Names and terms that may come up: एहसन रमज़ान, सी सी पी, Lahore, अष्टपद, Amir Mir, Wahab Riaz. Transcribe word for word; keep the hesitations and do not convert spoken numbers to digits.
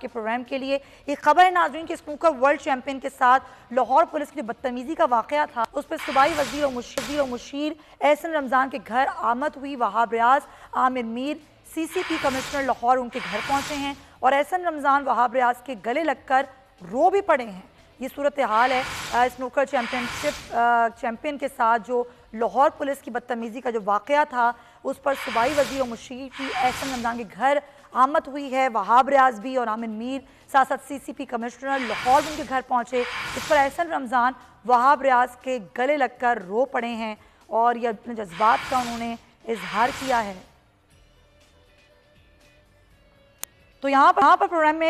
के प्रोग्राम के लिए। ये खबर है नाजरीन कि स्नूकर वर्ल्ड चैंपियन के साथ लाहौर पुलिस की बदतमीजी का वाकया था, उस पर सूबाई वजीर और मुशीर और मुशीर एहसन रमज़ान के घर आमद हुई। Wahab Riaz, Aamir Mir, सी सी पी commissioner Lahore उनके घर पहुँचे हैं और एहसन रमज़ान वहाब रियाज के गले लगकर रो भी पड़े हैं। ये सूरत हाल है स्नूकर चैम्पियनशिप चैम्पियन के साथ जो लाहौर पुलिस की बदतमीज़ी का जो वाक़या था, उस पर सूबाई वज़ीर और मुशीर की एहसन रमज़ान के घर आमद हुई है। वहाब रियाज भी और आमिर मीर साथ साथ सी सी पी commissioner Lahore उनके घर पहुँचे। इस पर एहसन रमज़ान वहाब रियाज के गले लगकर रो पड़े हैं और यह अपने जज्बात का उन्होंने इजहार किया है। तो यहाँ पर यहाँ पर प्रोग्राम में